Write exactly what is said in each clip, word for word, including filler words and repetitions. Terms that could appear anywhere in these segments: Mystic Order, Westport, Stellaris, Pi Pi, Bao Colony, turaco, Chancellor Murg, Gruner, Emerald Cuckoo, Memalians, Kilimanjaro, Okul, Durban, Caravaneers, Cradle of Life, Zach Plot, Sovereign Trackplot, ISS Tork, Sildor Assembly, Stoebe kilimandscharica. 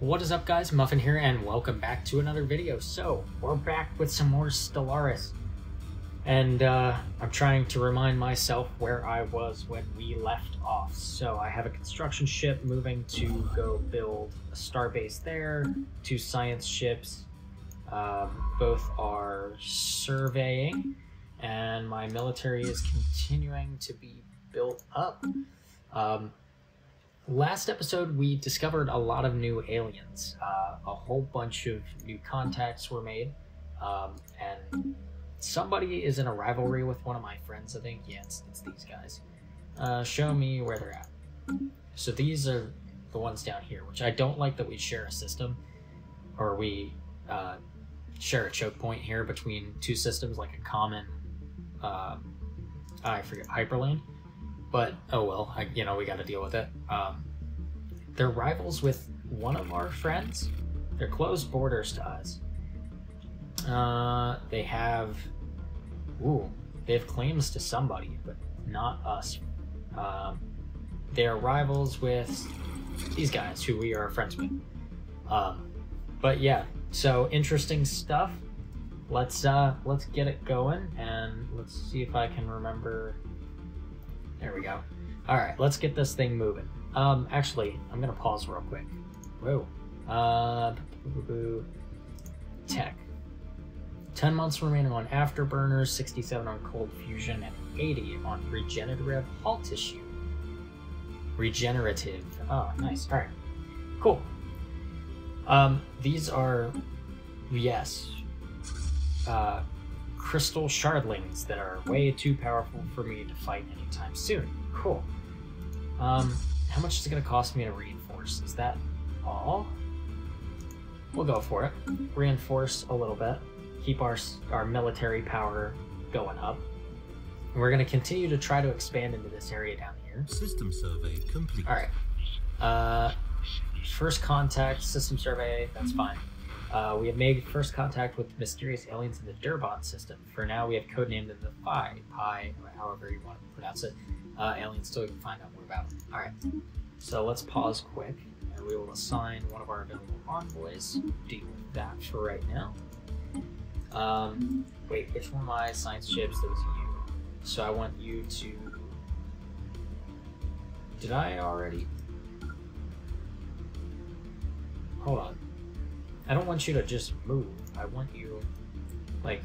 What is up, guys? Muffin here, and welcome back to another video. So we're back with some more Stellaris, and uh, I'm trying to remind myself where I was when we left off. So I have a construction ship moving to go build a star base there, two science ships, um, both are surveying, and my military is continuing to be built up. Um, Last episode, we discovered a lot of new aliens. Uh, a whole bunch of new contacts were made, um, and somebody is in a rivalry with one of my friends, I think. Yeah, it's, it's these guys. Uh, show me where they're at. So these are the ones down here, which I don't like that we share a system, or we uh, share a choke point here between two systems, like a common, uh, I forget, hyperlane. But, oh well, I, you know, we gotta deal with it. Um, they're rivals with one of our friends. They're closed borders to us. Uh, they have, ooh, they have claims to somebody, but not us. Um, they are rivals with these guys, who we are friends with. Um, but yeah, so interesting stuff. Let's, uh, let's get it going, and let's see if I can remember. There we go. All right, let's get this thing moving. Um, actually, I'm gonna pause real quick. Whoa. Uh, tech. Ten months remaining on afterburners, sixty-seven on cold fusion, and eighty on regenerative hull tissue. Regenerative. Oh, nice. All right. Cool. Um, these are, yes, uh, crystal shardlings that are way too powerful for me to fight anytime soon. Cool. Um, how much is it going to cost me to reinforce? Is that all? We'll go for it. Reinforce a little bit. Keep our, our military power going up. And we're going to continue to try to expand into this area down here. System survey complete. Alright. Uh, first contact, system survey, that's fine. Uh, we have made first contact with mysterious aliens in the Durban system. For now, we have codenamed them the Pi Pi, or however you want to pronounce it. Uh, aliens, still can find out more about them. All right, so let's pause quick, and we will assign one of our available envoys. Deal with that for right now. Um, wait, which one of my science ships? That was you. So I want you to. Did I already? Hold on. I don't want you to just move. I want you, like,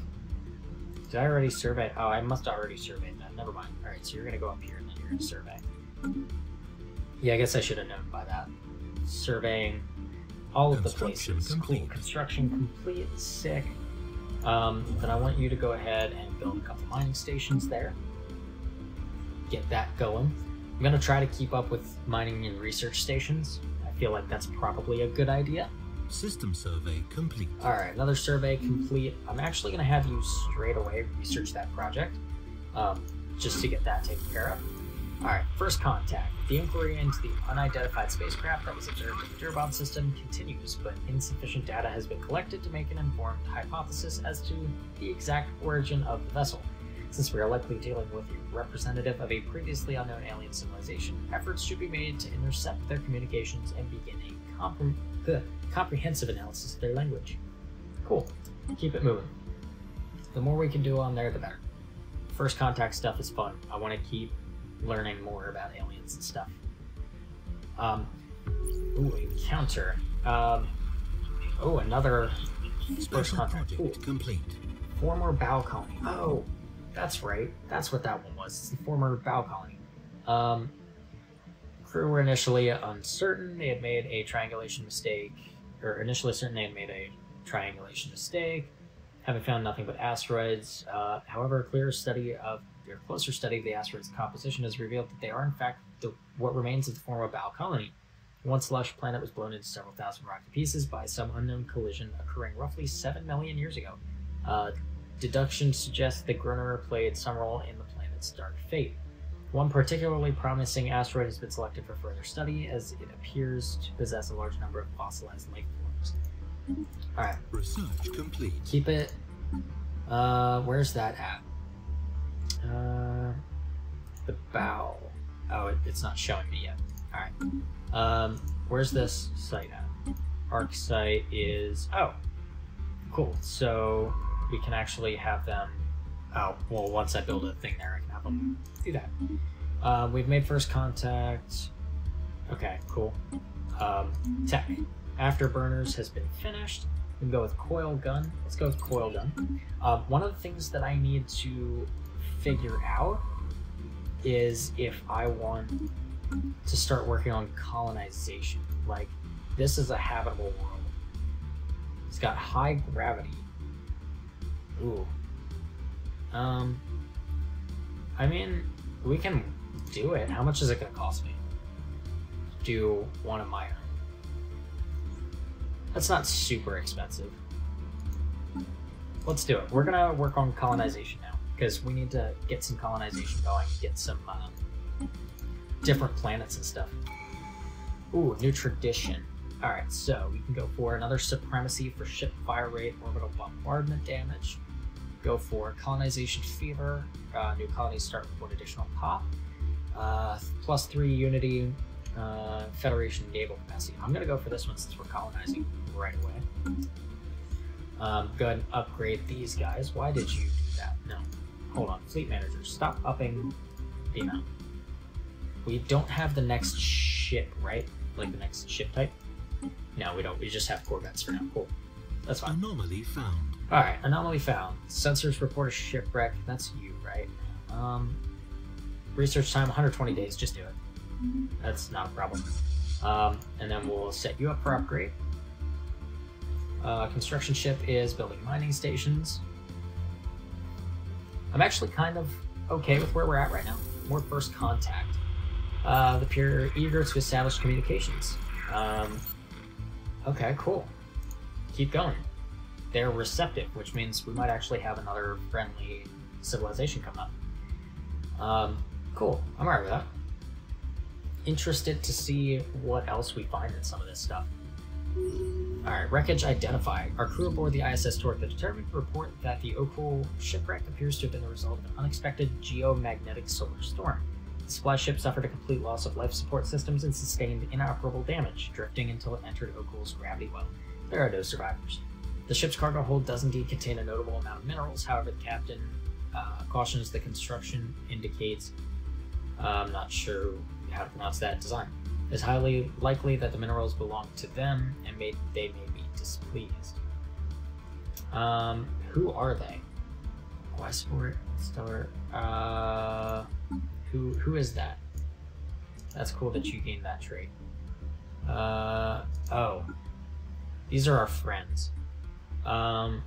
did I already survey? Oh, I must have already surveyed that. Never mind. All right, so you're going to go up here and then you're going to survey. Yeah, I guess I should have known by that. Surveying all of the places. Cool. Construction complete. Sick. Um, then I want you to go ahead and build a couple mining stations there. Get that going. I'm going to try to keep up with mining and research stations. I feel like that's probably a good idea. System survey complete. All right, another survey complete. I'm actually going to have you straight away research that project, um, just to get that taken care of. All right, first contact. The inquiry into the unidentified spacecraft that was observed in the Durban system continues, but insufficient data has been collected to make an informed hypothesis as to the exact origin of the vessel. Since we are likely dealing with a representative of a previously unknown alien civilization, efforts should be made to intercept their communications and begin a compromise. The comprehensive analysis of their language. Cool. Keep it moving. The more we can do on there, the better. First contact stuff is fun. I want to keep learning more about aliens and stuff. Um, ooh, encounter. Um, oh, another first contact. Ooh. Complete. Former Bao Colony. Oh, that's right. That's what that one was. It's the former Bao Colony. Um, Crew were initially uncertain they had made a triangulation mistake, or initially certain they had made a triangulation mistake, having found nothing but asteroids. Uh, however, a clearer study of, or closer study of the asteroids' composition has revealed that they are in fact the, what remains of the former Bao Colony. Once lush planet was blown into several thousand rocky pieces by some unknown collision occurring roughly seven million years ago. Uh, deduction suggests that Gruner played some role in the planet's dark fate. One particularly promising asteroid has been selected for further study, as it appears to possess a large number of fossilized life forms. All right. Research complete. Keep it. Uh, where's that at? Uh, the bow. Oh, it, it's not showing me yet. All right. Um, where's this site at? arc sight is, oh, cool. So we can actually have them, oh, well, once I build a thing there, I can have them do that. Uh, we've made first contact. Okay, cool. Um, tech. Afterburners has been finished. We can go with coil gun. Let's go with coil gun. Uh, one of the things that I need to figure out is if I want to start working on colonization. Like, this is a habitable world. It's got high gravity. Ooh. Um, I mean, we can do it. How much is it gonna cost me to do one of my own? That's not super expensive. Let's do it. We're gonna work on colonization now, because we need to get some colonization going, get some uh, different planets and stuff. Ooh, new tradition. All right, so we can go for another supremacy for ship fire rate, orbital bombardment damage. Go for colonization fever. Uh, new colonies start with one additional pop. Uh, plus three unity. Uh, Federation naval capacity. I'm gonna go for this one since we're colonizing right away. Um, go ahead and upgrade these guys. Why did you do that? No. Hold on. Fleet manager, stop upping the amount. We don't have the next ship, right? Like the next ship type? No, we don't. We just have Corvettes for now. Cool. That's fine. Anomaly found. Alright, anomaly found. Sensors report a shipwreck. That's you, right? Um, research time one hundred twenty days. Just do it. That's not a problem. Um, and then we'll set you up for upgrade. Uh, construction ship is building mining stations. I'm actually kind of okay with where we're at right now. More first contact. Uh, the peer eager to establish communications. Um, okay, cool. Keep going. They're receptive, which means we might actually have another friendly civilization come up. Um, cool. I'm alright with that. Interested to see what else we find in some of this stuff. Alright, wreckage identified. Our crew aboard the I S S Tork are determined to report that the Okul shipwreck appears to have been the result of an unexpected geomagnetic solar storm. The supply ship suffered a complete loss of life support systems and sustained inoperable damage, drifting until it entered Okul's gravity well. There are no survivors. The ship's cargo hold does indeed contain a notable amount of minerals, however the captain uh, cautions the construction indicates, uh, I'm not sure how to pronounce that design. It's highly likely that the minerals belong to them and may, they may be displeased. Um, who are they? Westport, Stellar, uh, who, who is that? That's cool that you gained that trait. Uh, oh. These are our friends. Um,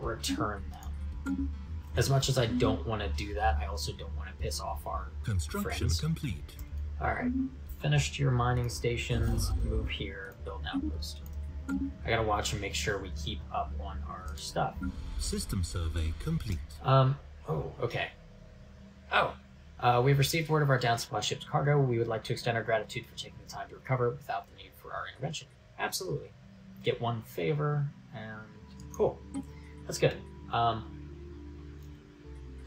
return them. As much as I don't want to do that, I also don't want to piss off our construction friends. Complete. All right, finished your mining stations. Move here, build an outpost. I gotta watch and make sure we keep up on our stuff. System survey complete. Um. Oh. Okay. Oh. Uh, we've received word of our down supply ship's cargo. We would like to extend our gratitude for taking the time to recover without the need for our intervention. Absolutely. Get one favor and cool. That's good. Um.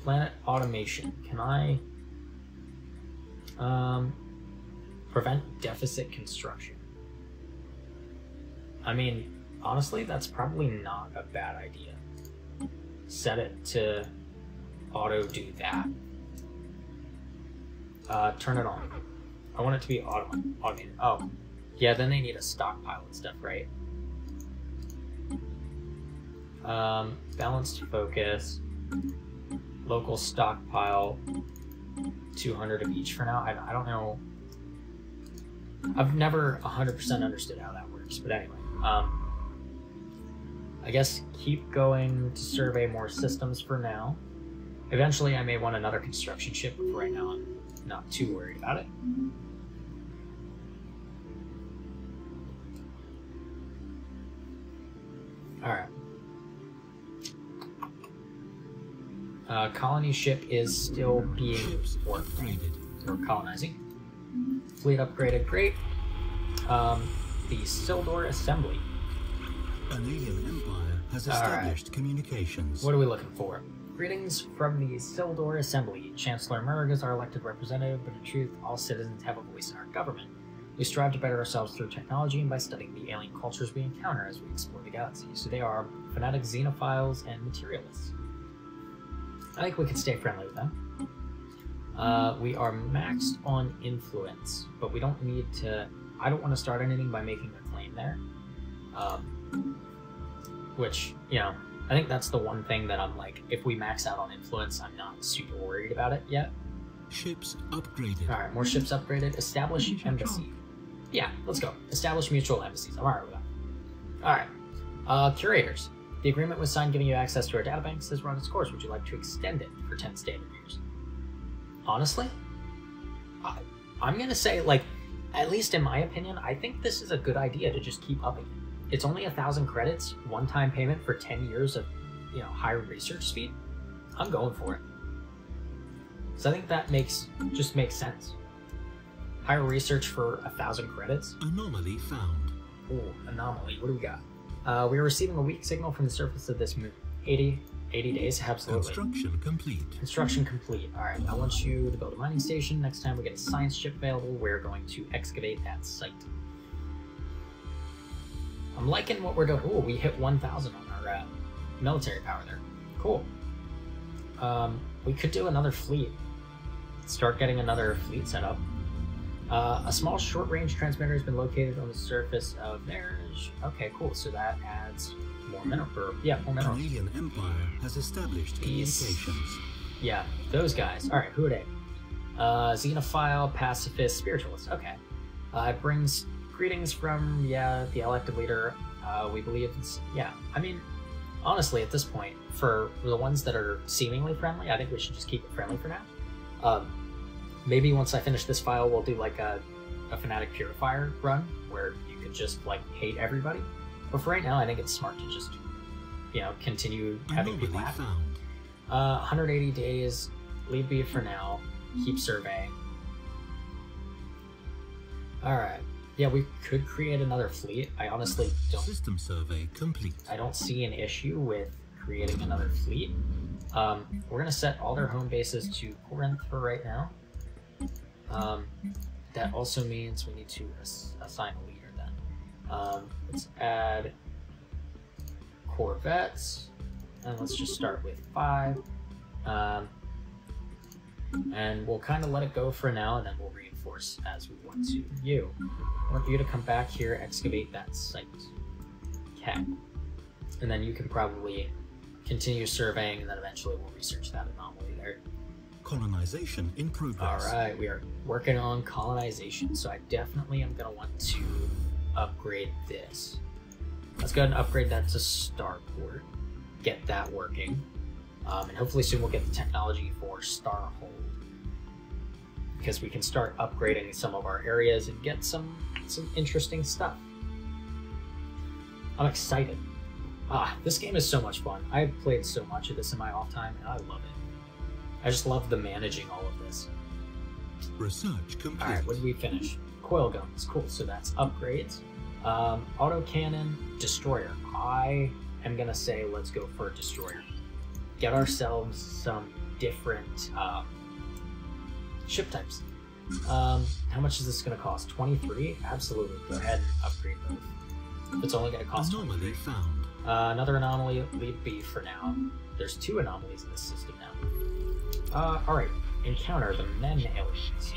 Planet automation. Can I um, prevent deficit construction? I mean, honestly, that's probably not a bad idea. Set it to auto do that. Uh, turn it on. I want it to be auto automated. Oh, yeah, then they need a stockpile and stuff, right? Um, balanced focus. Local stockpile, two hundred of each for now. I, I don't know. I've never one hundred percent understood how that works, but anyway. Um, I guess keep going to survey more systems for now. Eventually I may want another construction ship, but right now I'm not too worried about it. All right. Uh, colony ship is still being worked. We're colonizing. Fleet upgraded, great. Um, the Sildor Assembly. An alien empire has established right. communications. What are we looking for? Greetings from the Sildor Assembly. Chancellor Murg is our elected representative, but in truth, all citizens have a voice in our government. We strive to better ourselves through technology and by studying the alien cultures we encounter as we explore the galaxy. So they are fanatic xenophiles and materialists. I think we can stay friendly with them. Uh, we are maxed on influence, but we don't need to... I don't want to start anything by making a claim there. Um, which, you know, I think that's the one thing that I'm like, if we max out on influence, I'm not super worried about it yet. Ships upgraded. All right, more ships upgraded. Establish embassy. Yeah, let's go. Establish mutual embassies. I'm all right with that. All right. Uh, curators. The agreement was signed giving you access to our databanks has run its course. Would you like to extend it for ten standard years? Honestly, I, I'm going to say, like, at least in my opinion, I think this is a good idea to just keep upping it. It's only a thousand credits, one-time payment for ten years of, you know, higher research speed. I'm going for it. So I think that makes, just makes sense. Higher research for a thousand credits. Anomaly found. Ooh, anomaly. What do we got? Uh, we are receiving a weak signal from the surface of this moon. eighty, eighty days, absolutely. Construction complete. Construction complete. All right, I want you to build a mining station. Next time we get a science ship available, we're going to excavate that site. I'm liking what we're doing. Ooh, we hit one thousand on our uh, military power there. Cool. Um, we could do another fleet. Start getting another fleet set up. Uh, a small short-range transmitter has been located on the surface of theirs. Okay, cool. So that adds more mineral. Yeah, more mineral. Canadian Empire has established communications. Yeah, those guys. All right, who are they? Uh, xenophile, pacifist, spiritualist. Okay. Uh, it brings greetings from, yeah, the elected leader. Uh, we believe it's, yeah. I mean, honestly, at this point, for the ones that are seemingly friendly, I think we should just keep it friendly for now. Um, Maybe once I finish this file, we'll do like a, a fanatic purifier run where you could just like hate everybody. But for right now, I think it's smart to just, you know, continue having people laugh. Uh, one hundred eighty days, leave be for now, keep surveying. All right. Yeah, we could create another fleet. I honestly don't. System survey complete. I don't see an issue with creating another fleet. Um, we're gonna set all their home bases to Corinth for right now. Um, that also means we need to ass assign a leader then. Um, let's add Corvettes, and let's just start with five. Um, and we'll kind of let it go for now, and then we'll reinforce as we want to. You. I want you to come back here, excavate that site. Okay. And then you can probably continue surveying, and then eventually we'll research that anomaly there. Colonization in progress. All right, we are working on colonization, so I definitely am going to want to upgrade this. Let's go ahead and upgrade that to Starport. Get that working. Um, and hopefully soon we'll get the technology for Starhold, because we can start upgrading some of our areas and get some, some interesting stuff. I'm excited. Ah, this game is so much fun. I've played so much of this in my off time, and I love it. I just love the managing all of this. Research complete. Alright, what did we finish? Coil guns, cool, so that's upgrades. Um, autocannon, destroyer. I am gonna say let's go for a destroyer. Get ourselves some different um, ship types. Um, how much is this gonna cost? twenty-three? Absolutely, go ahead and upgrade those. It's only gonna cost anomaly found. Uh, another anomaly, leave B for now. There's two anomalies in this system now. Uh, alright, encounter the men aliens.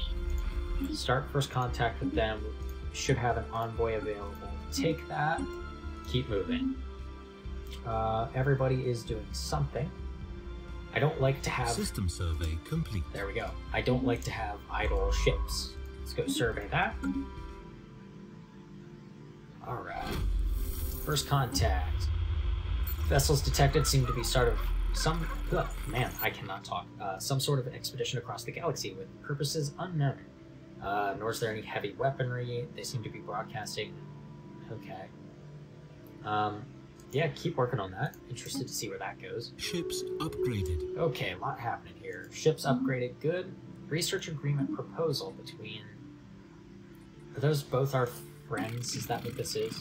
Start first contact with them. Should have an envoy available. Take that. Keep moving. Uh, everybody is doing something. I don't like to have... System survey complete. There we go. I don't like to have idle ships. Let's go survey that. Alright. First contact. Vessels detected seem to be sort of... Some, oh, man, I cannot talk. Uh, some sort of expedition across the galaxy with purposes unknown. Uh, nor is there any heavy weaponry. They seem to be broadcasting. Okay. Um, yeah, keep working on that. Interested to see where that goes. Ships upgraded. Okay, a lot happening here. Ships upgraded, good. Research agreement proposal between... Are those both our friends? Is that what this is?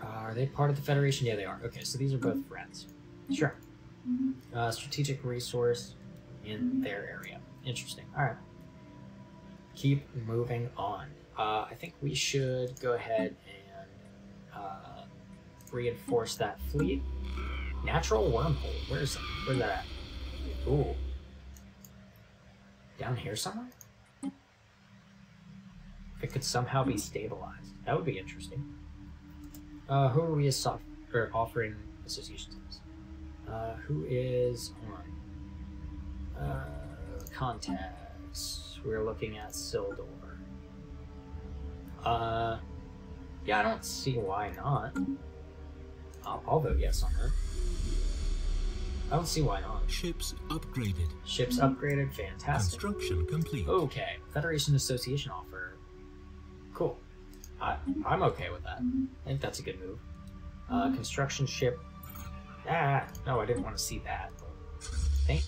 Uh, are they part of the Federation? Yeah, they are. Okay, so these are both friends. Sure. Uh, strategic resource in their area. Interesting. All right. keep moving on. Uh, I think we should go ahead and uh, reinforce that fleet. Natural wormhole. Where's where's that at? Ooh. Down here somewhere? If it could somehow be stabilized. That would be interesting. Uh, who are we as soft or offering associations? Uh, who is on? Uh, contacts. We're looking at Sildor. Uh, yeah, I don't see why not. I'll, I'll vote yes on her. I don't see why not. Ships upgraded. Ships upgraded. Fantastic. Construction complete. Okay. Federation Association offer. Cool. I, I'm okay with that. I think that's a good move. Uh, construction ship. Ah, no, I didn't want to see that. Thank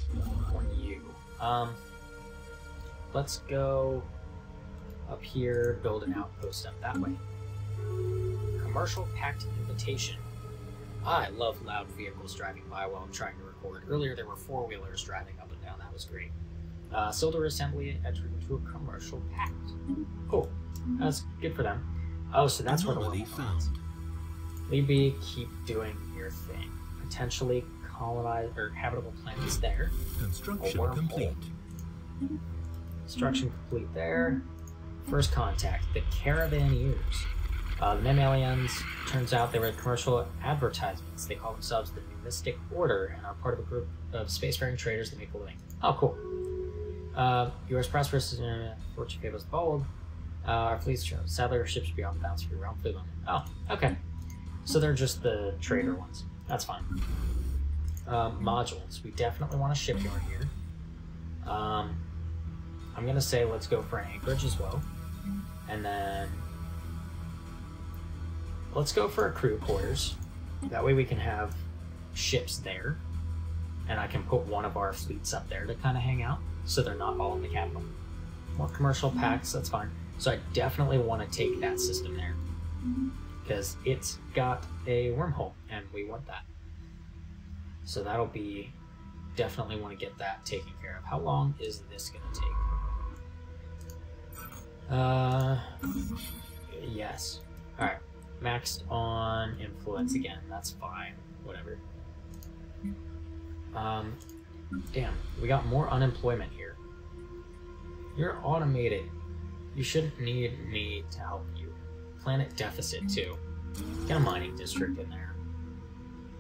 you. Um, let's go up here, build an outpost up that way. Commercial packed invitation. I love loud vehicles driving by while I'm trying to record. Earlier there were four-wheelers driving up and down. That was great. Uh, Sildor Assembly entered into a commercial pact. Cool. That's good for them. Oh, so that's where the world is. Libby, keep doing your thing. Potentially colonize or habitable planets there. Construction complete. Construction complete there. First contact, the Caravaneers. Uh, the Memalians, turns out they were commercial advertisements. They call themselves the Mystic Order and are part of a group of spacefaring traders that make a living. Oh, cool. Uh, U S prosperous is uh, fortune fables bold. Uh, our fleets, sadly, our ships beyond bounds for your realm food limit. Oh, okay. So they're just the trader ones. That's fine. Um, modules. We definitely want a shipyard here. Um, I'm going to say let's go for an anchorage as well. And then let's go for a crew quarters. That way we can have ships there. And I can put one of our fleets up there to kind of hang out. So they're not all in the capital. More commercial packs, that's fine. So I definitely want to take that system there. Because it's got a wormhole, and we want that. So that'll be... Definitely want to get that taken care of. How long is this going to take? Uh... Yes. Alright. Maxed on influence again. That's fine. Whatever. Um... Damn. We got more unemployment here. You're automated. You shouldn't need me to help you. Planet deficit, too. Get a mining district in there.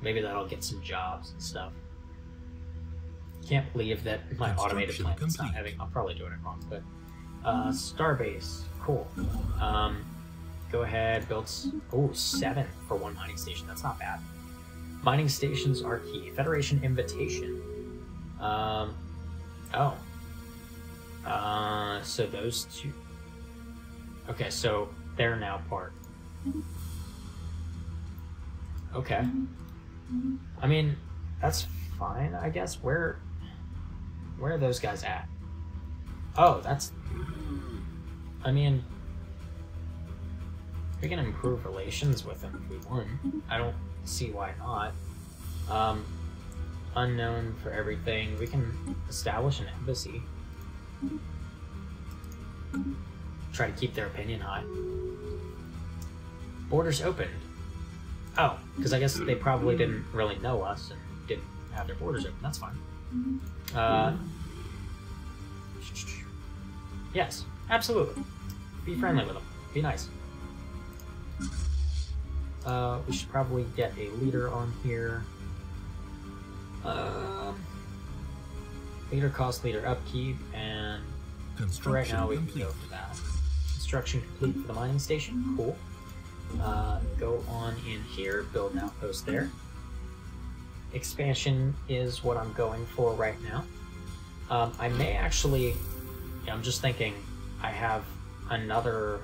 Maybe that'll get some jobs and stuff. Can't believe that my automated planet's not having... I'm probably doing it wrong, but... Uh, Starbase. Cool. Um, go ahead, build... Oh, seven for one mining station. That's not bad. Mining stations are key. Federation invitation. Um... Oh. Uh, so those two... Okay, so... They're now part. Okay. I mean, that's fine, I guess. Where where are those guys at? Oh, that's... I mean... We can improve relations with them if we want. I don't see why not. Um, unknown for everything. We can establish an embassy. Try to keep their opinion high. Borders opened. Oh, because I guess they probably didn't really know us and didn't have their borders open. That's fine. Uh, yes, absolutely. Be friendly with them. Be nice. Uh, we should probably get a leader on here. Uh, leader cost, leader upkeep, and for right now we can go for that. Construction complete for the mining station. Cool. Uh, go on in here, build an outpost there. Expansion is what I'm going for right now. Um, I may actually, I'm just thinking, I have another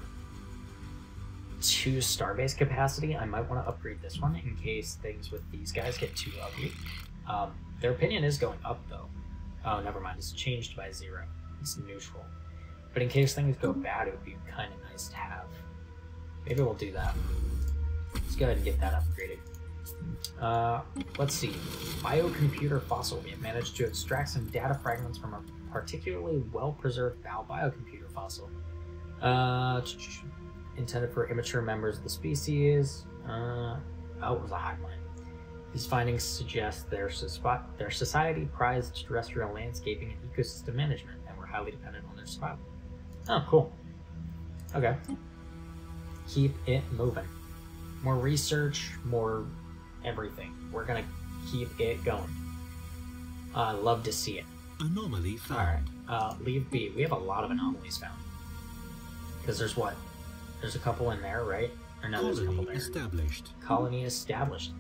two starbase capacity. I might want to upgrade this one in case things with these guys get too ugly. Um, their opinion is going up though. Oh, never mind, it's changed by zero. It's neutral. But in case things go bad, it would be kind of nice to have. Maybe we'll do that. Let's go ahead and get that upgraded. Uh, let's see. Biocomputer fossil. We have managed to extract some data fragments from our particularly well-preserved Bao biocomputer fossil. Uh, intended for immature members of the species. Uh, oh, it was a hive mind. These findings suggest their, their society prized terrestrial landscaping and ecosystem management, and were highly dependent on their survival. Oh, cool. Okay. Keep it moving. More research, more everything. We're gonna keep it going. I uh, love to see it. Anomaly found. All right. Uh, leave B. We have a lot of anomalies found. Because there's what? There's a couple in there, right? Or no, there's a couple there. Colony established. Colony established.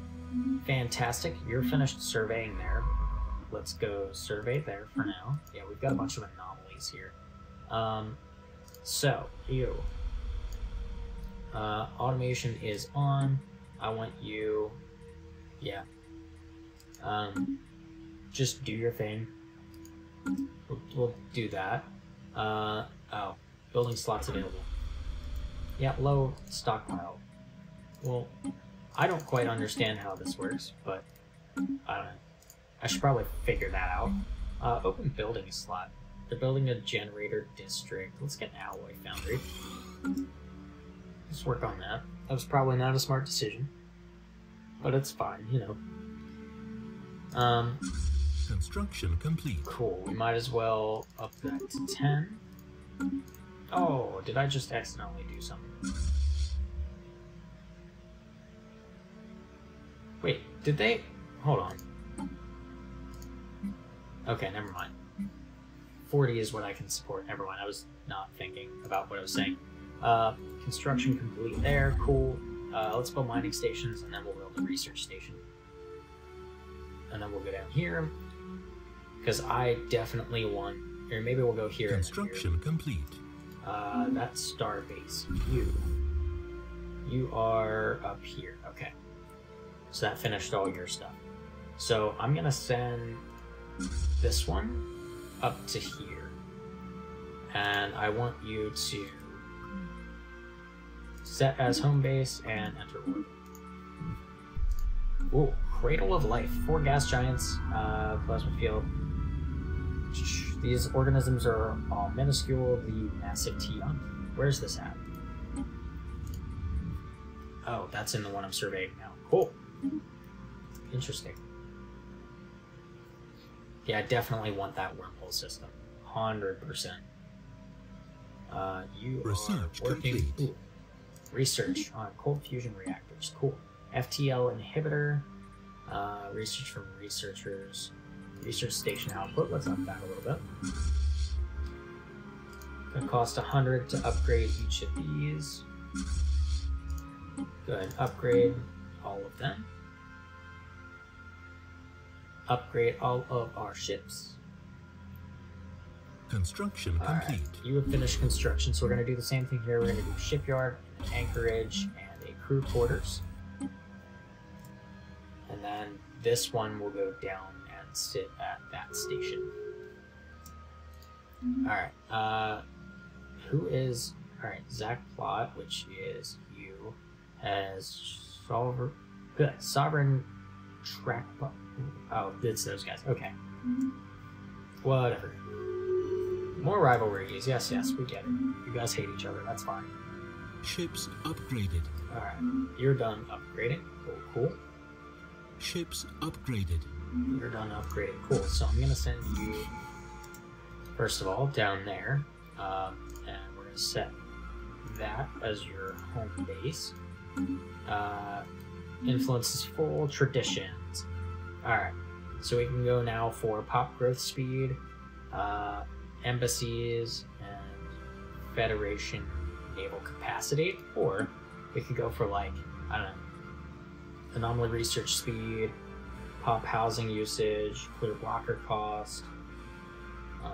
Fantastic. You're finished surveying there. Let's go survey there for now. Yeah, we've got a bunch of anomalies here. Um, so, you. Uh, automation is on. I want you... Yeah. Um, just do your thing. We'll, we'll do that. Uh, oh. Building slots available. Yeah, low stockpile. Well, I don't quite understand how this works, but I don't know. I should probably figure that out. Uh, open building slot. They're building a generator district. Let's get an alloy foundry. Let's work on that. That was probably not a smart decision, but it's fine, you know. Um, Construction complete. Cool. We might as well up that to ten. Oh, did I just accidentally do something? Wait, did they? Hold on. Okay, never mind. forty is what I can support. Never mind, I was not thinking about what I was saying. Uh, construction complete there, cool. Uh, let's build mining stations, and then we'll build a research station. And then we'll go down here, because I definitely want... Or maybe we'll go here. Construction here. Complete. Uh, that's star base. You. You are up here. Okay. So that finished all your stuff. So I'm gonna send this one up to here, and I want you to set as home base and enter orbit. Ooh, Cradle of Life. Four gas giants. Uh, plasma field. These organisms are all minuscule. The massive T-Yunk. Where's this at? Oh, that's in the one I'm surveying now. Cool. Interesting. Yeah, I definitely want that wormhole system. one hundred percent. Uh, you Research are working... Ooh, research on cold fusion reactors. Cool. F T L inhibitor. Uh, research from researchers. Research station output. Let's up that a little bit. It's gonna cost one hundred to upgrade each of these. Go ahead and upgrade all of them. Upgrade all of our ships. Construction complete. Right. You have finished construction, so we're gonna do the same thing here. We're gonna do shipyard, an anchorage, and a crew quarters. And then this one will go down. Sit at that station. Alright, uh, who is, alright, Zach Plot, which is you, has Sovereign, good, Sovereign Trackplot, oh, it's those guys, okay. Whatever. More rivalries, yes, yes, we get it. You guys hate each other, that's fine. Ships upgraded. Alright, you're done upgrading, cool, cool. Ships upgraded. You're done upgrading. Cool. So I'm gonna send you first of all down there, um, and we're gonna set that as your home base. Uh, influences full traditions. All right. So we can go now for pop growth speed, uh, embassies, and Federation naval capacity, or we could go for like I don't know, anomaly research speed. Pop housing usage, clear blocker cost. Um,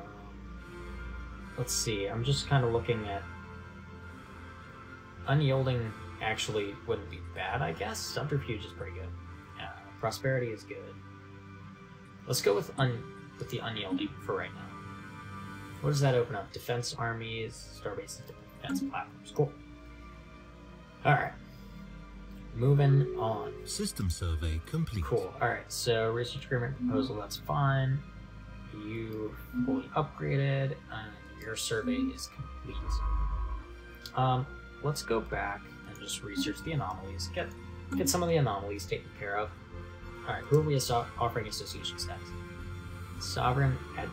let's see, I'm just kind of looking at... Unyielding actually wouldn't be bad, I guess. Subterfuge is pretty good. Yeah, prosperity is good. Let's go with, un with the unyielding for right now. What does that open up? Defense armies, star bases, defense platforms. Cool. Alright. Moving on. System survey complete. Cool. All right. So research agreement proposal. That's fine. you fully upgraded and your survey is complete. Um, let's go back and just research the anomalies. Get get some of the anomalies taken care of. All right, who are we offering association status? Sovereign. Ad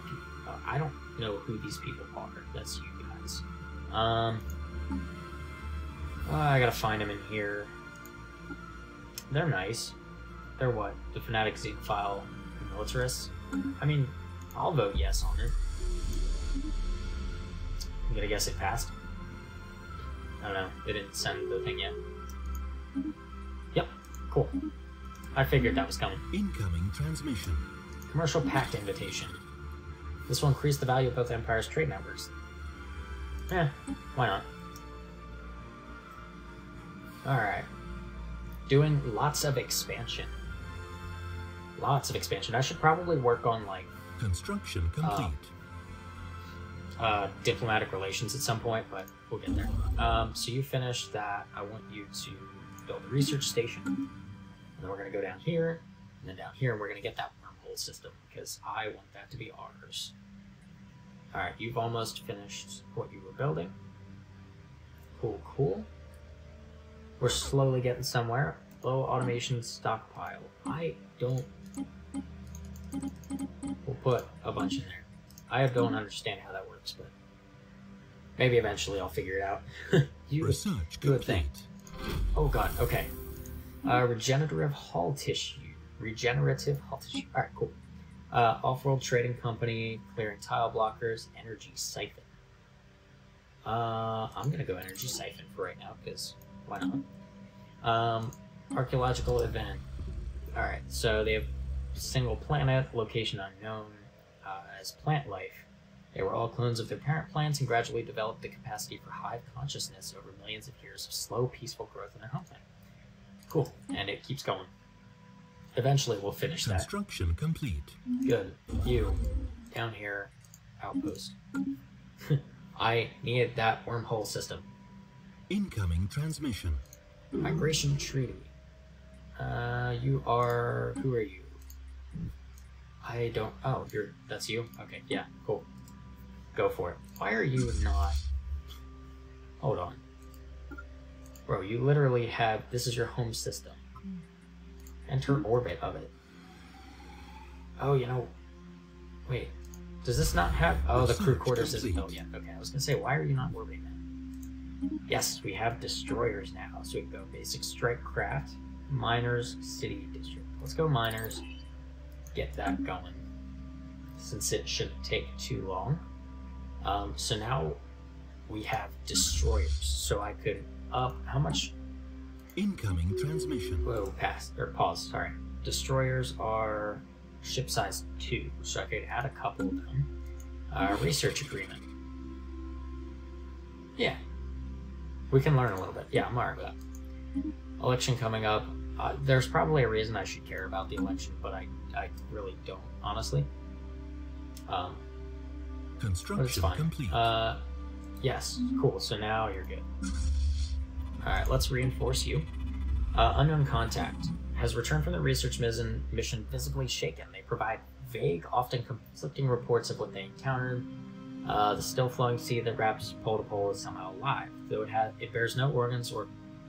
oh, I don't know who these people are. That's you guys. Um, oh, I gotta find them in here. They're nice. They're what? The Fanatic, Zephile, and Militarists? I mean, I'll vote yes on it. I'm gonna guess it passed. I don't know. They didn't send the thing yet. Yep. Cool. I figured that was coming. Incoming transmission. Commercial pact invitation. This will increase the value of both Empire's trade networks. Eh, why not? Alright. Doing lots of expansion. Lots of expansion. I should probably work on, like... Construction complete. Uh, uh, diplomatic relations at some point, but we'll get there. Um, so you finish that. I want you to build a research station. Then we're going to go down here, and then down here, and we're going to get that wormhole system, because I want that to be ours. Alright, you've almost finished what you were building. Cool, cool. We're slowly getting somewhere. Low automation stockpile. I don't... We'll put a bunch in there. I don't understand how that works, but... Maybe eventually I'll figure it out. You Research do a thing. Oh god, okay. Uh, regenerative hull tissue. Regenerative hull tissue. Alright, cool. Uh, Off-world trading company, clearing tile blockers, energy siphon. Uh, I'm gonna go energy siphon for right now, because why not? Um, archaeological event. Alright, so they have single planet, location unknown, uh, as plant life. They were all clones of their parent plants and gradually developed the capacity for hive consciousness over millions of years of slow, peaceful growth in their home planet. Cool, and it keeps going. Eventually, we'll finish that. Construction complete. Good. You. Down here. Outpost. I needed that wormhole system. Incoming transmission. Migration treaty. Uh, you are... Who are you? I don't... Oh, you're... That's you? Okay, yeah, cool. Go for it. Why are you not... Hold on. Bro, you literally have... This is your home system. Enter orbit of it. Oh, you know... Wait. Does this not have... Oh, the crew quarters isn't built yet. Okay, I was gonna say, why are you not orbiting it? Yes, we have destroyers now. So we can go basic strike craft, miners, city district. Let's go miners. Get that going. Since it shouldn't take too long. Um, so now we have destroyers. So I could... Up, how much? Incoming transmission. Whoa, pass or pause. Sorry. Destroyers are ship size two, so I could add a couple of them. Uh, research agreement. Yeah, we can learn a little bit. Yeah, I'm alright with that. Election coming up. Uh, there's probably a reason I should care about the election, but I I really don't, honestly. Um, Construction complete. Uh, yes. Cool. So now you're good. Alright, let's reinforce you. Uh, unknown contact. Has returned from the research mission, mission visibly shaken. They provide vague, often conflicting reports of what they encountered. Uh, the still-flowing sea that wraps pole to pole is somehow alive. Though it, has, it bears no organs or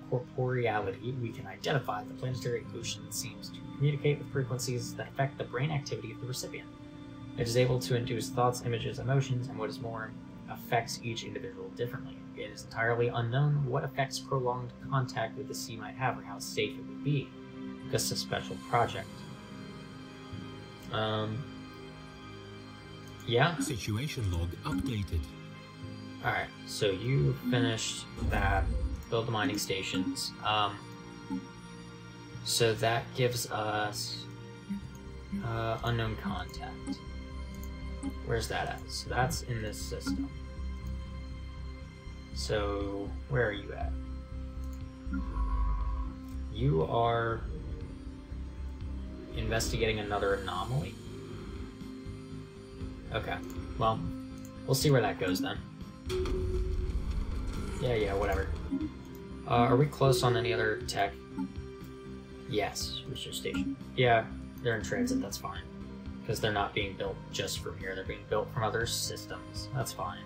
corporeality, we can identify the planetary ocean that seems to communicate with frequencies that affect the brain activity of the recipient. It is able to induce thoughts, images, emotions, and what is more, affects each individual differently. It is entirely unknown what effects prolonged contact with the sea might have or how safe it would be. Just a special project. Um. Yeah? Situation log updated. Alright, so you finished that. Build the mining stations. Um. So that gives us uh, unknown contact. Where's that at? So that's in this system. So, where are you at? You are investigating another anomaly? Okay, well, we'll see where that goes then. Yeah, yeah, whatever. Uh, are we close on any other tech? Yes, research station. Yeah, they're in transit, that's fine. because they're not being built just from here. They're being built from other systems. That's fine.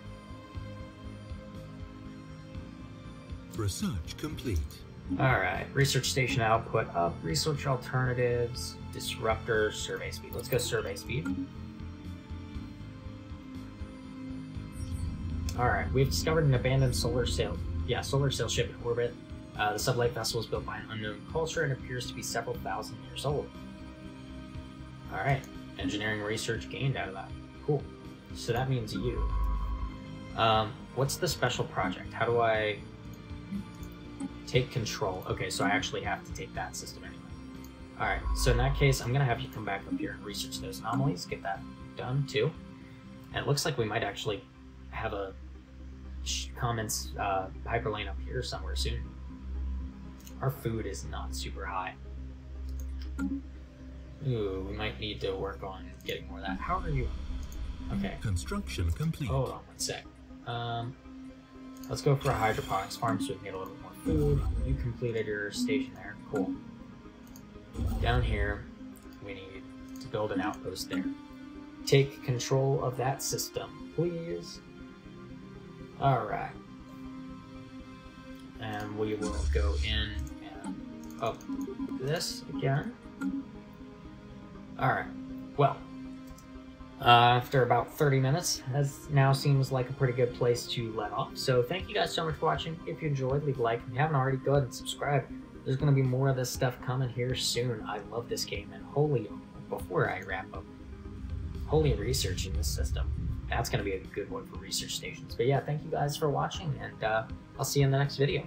Research complete. Alright, research station output up, research alternatives, disruptor, survey speed. Let's go survey speed. Alright, we've discovered an abandoned solar sail, yeah, solar sail ship in orbit. Uh, the sublight vessel was built by an unknown culture and appears to be several thousand years old. Alright, engineering research gained out of that. Cool. So that means you. Um, what's the special project? How do I... take control. Okay, so I actually have to take that system anyway. Alright, so in that case, I'm going to have you come back up here and research those anomalies, get that done too. And it looks like we might actually have a comments uh, hyperlane up here somewhere soon. Our food is not super high. Ooh, we might need to work on getting more of that. How are you? Okay. Construction complete. Hold on one sec. Um, let's go for a hydroponics farm so we can get a little bit more food. You completed your station there. Cool. Down here, we need to build an outpost there. Take control of that system, please. Alright. And we will go in and up this again. Alright. Well. Uh, after about thirty minutes, that now seems like a pretty good place to let off. So thank you guys so much for watching. If you enjoyed, leave a like. If you haven't already, go ahead and subscribe. There's going to be more of this stuff coming here soon. I love this game, and holy, before I wrap up, holy research in this system. That's going to be a good one for research stations. But yeah, thank you guys for watching, and uh, I'll see you in the next video.